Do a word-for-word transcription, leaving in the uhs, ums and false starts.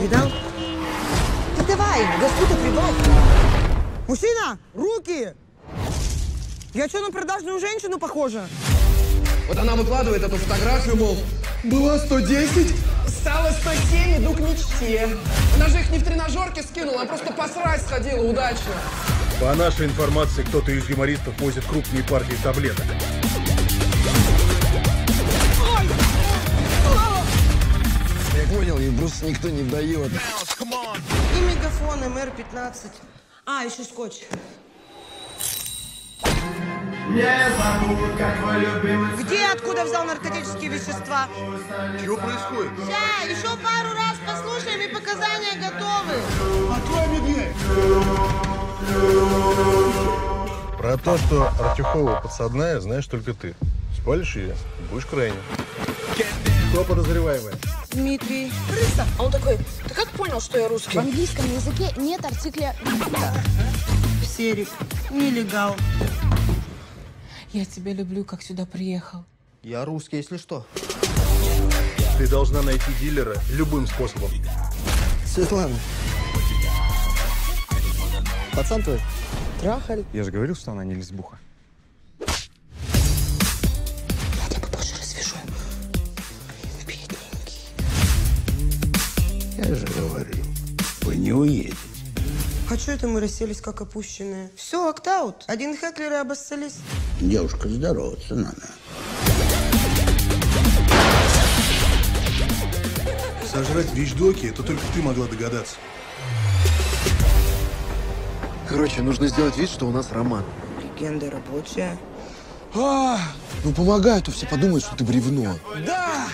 Видал? Так давай, газку-то прибавь. Мужчина, руки! Я что, на продажную женщину похожа? Вот она выкладывает эту фотографию, мол, была сто десять, стала сто семь, иду к мечте. Она же их не в тренажерке скинула, а просто посрать сходила удачно. По нашей информации, кто-то из юмористов возит крупные партии таблеток. Я понял, ей просто никто не вдает. И мегафон, и эм эр пятнадцать. А, еще скотч. Не забудь, как вы любимы. Где, откуда взял наркотические вещества? Чего происходит? Ща, еще пару раз послушаем, и показания готовы. Открой мне дверь. Про то, что Артюхова подсадная, знаешь только ты. Спалишь ее, будешь крайне. Кто подозреваемый? Дмитрий. Крыса. А он такой, ты как понял, что я русский? В английском языке нет артикля «серик», «нелегал». Я тебя люблю, как сюда приехал. Я русский, если что. Ты должна найти дилера любым способом. Светлана. Пацан твой трахали. Я же говорил, что она не лесбуха. Я тебя позже развяжу. Бедненький. Я же говорил, вы не уедете. А что это мы расселись, как опущенные? Все, октаут. Один хэклер и обоссались. Девушка, здороваться надо. Сожрать вещдоки — это только ты могла догадаться. Короче, нужно сделать вид, что у нас роман. Легенда рабочая. А, ну помогай, а то все подумают, что ты бревно. Да!